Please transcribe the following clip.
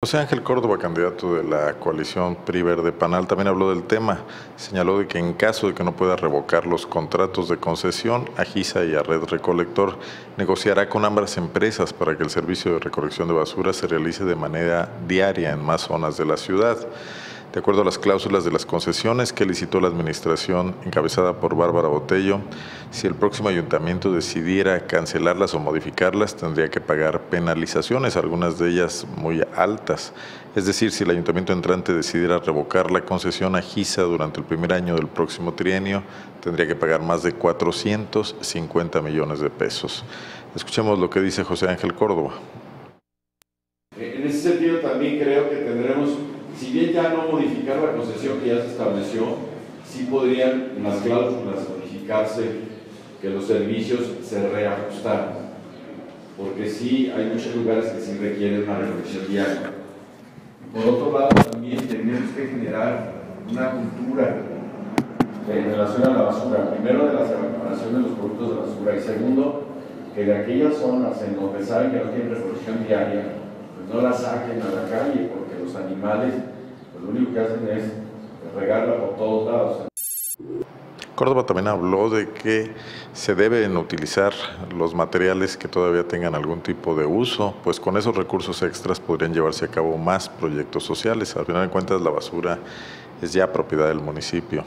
José Ángel Córdoba, candidato de la coalición PRI-VERDE-PANAL, también habló del tema. Señaló de que en caso de que no pueda revocar los contratos de concesión a GISA y a Red Recolector, negociará con ambas empresas para que el servicio de recolección de basura se realice de manera diaria en más zonas de la ciudad. De acuerdo a las cláusulas de las concesiones que licitó la administración encabezada por Bárbara Botello, si el próximo ayuntamiento decidiera cancelarlas o modificarlas, tendría que pagar penalizaciones, algunas de ellas muy altas. Es decir, si el ayuntamiento entrante decidiera revocar la concesión a GISA durante el primer año del próximo trienio, tendría que pagar más de 450 millones de pesos. Escuchemos lo que dice José Ángel Córdoba. En ese sentido también creo que tendremos, si bien ya no modificar la concesión que ya se estableció, sí podrían en las cláusulas modificarse que los servicios se reajustaran, porque sí hay muchos lugares que sí requieren una reflexión diaria. Por otro lado, también tenemos que generar una cultura en relación a la basura, primero de la separación de los productos de basura, y segundo, que de aquellas zonas en donde saben que no tienen reflexión diaria, pues no las saquen a la calle, porque los animales, pues lo único que hacen es regarla por todos lados. Córdoba también habló de que se deben utilizar los materiales que todavía tengan algún tipo de uso, pues con esos recursos extras podrían llevarse a cabo más proyectos sociales. Al final de cuentas, la basura es ya propiedad del municipio.